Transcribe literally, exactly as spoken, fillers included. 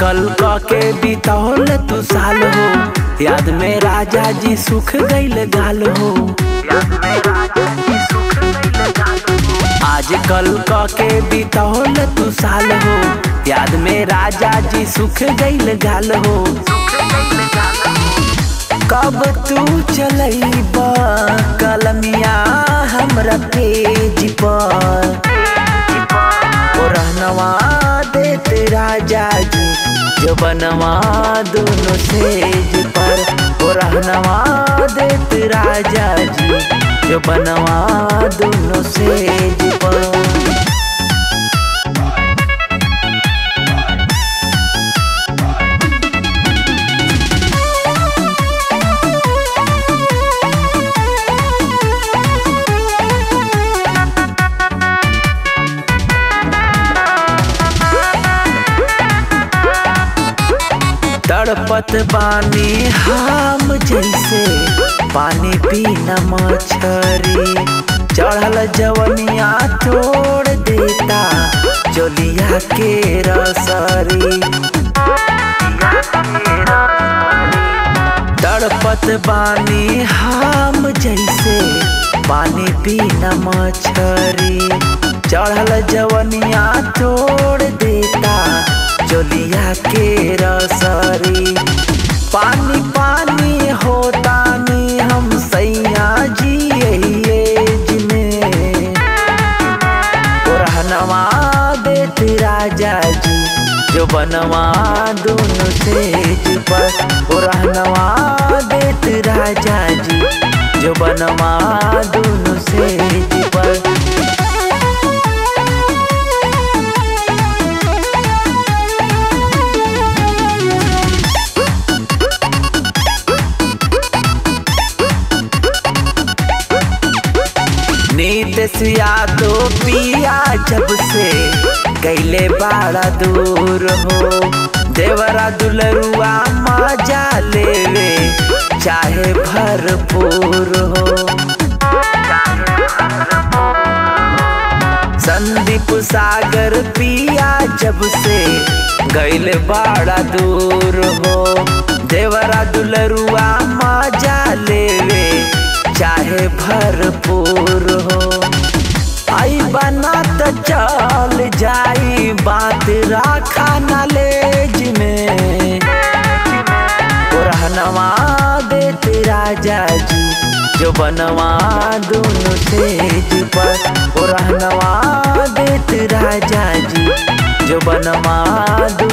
पागल के बीतौल तू साल हो, याद में राजा जी सुख गईल गाल हो, याद में राजा जी सुख गईल गाल हो। आजकल के बीतौल तू साल हो, याद में राजा जी सुख गईल गाल हो। कब तू चलैबा कलमिया हमरा पेज पर, रहनवा देते राजा जी जो बनवा दोनों सेज पर, वो रहनवा देते राजा जी जो बनवा दोनों सेज पर। तड़पत बानी हम जैसे पानी पीना मछरी, चढ़ल जवनिया तोड़ देता चोलिया के रसरी। तड़पत बानी हम जैसे पानी पीना मछरी, चढ़ल जवनिया तोड़ देता चोलिया के रसरी। पानी पानी होता नी हम सैया जी एज में, रहनवा देते राजा जी जो बनवा दोनों सेज पर, रहनवा देते राजा जी जो बनवा दोनों सेज पर। सिया तो पिया जब से कैले बाड़ा दूर हो, देवरा दुलरुआ मजा लेवे चाहे भरपूर हो। संदीप सागर पिया जब से कैले बाड़ा दूर हो, देवरा दुलरुआ मजा लेवे चाहे भरपूर हो। आई बना तो चल जाई बात राखा नलेज में, रहनवा देते राजा जी जो बनवा दोनों सेज पर, रहनवा देते राजा जी जो बनवा।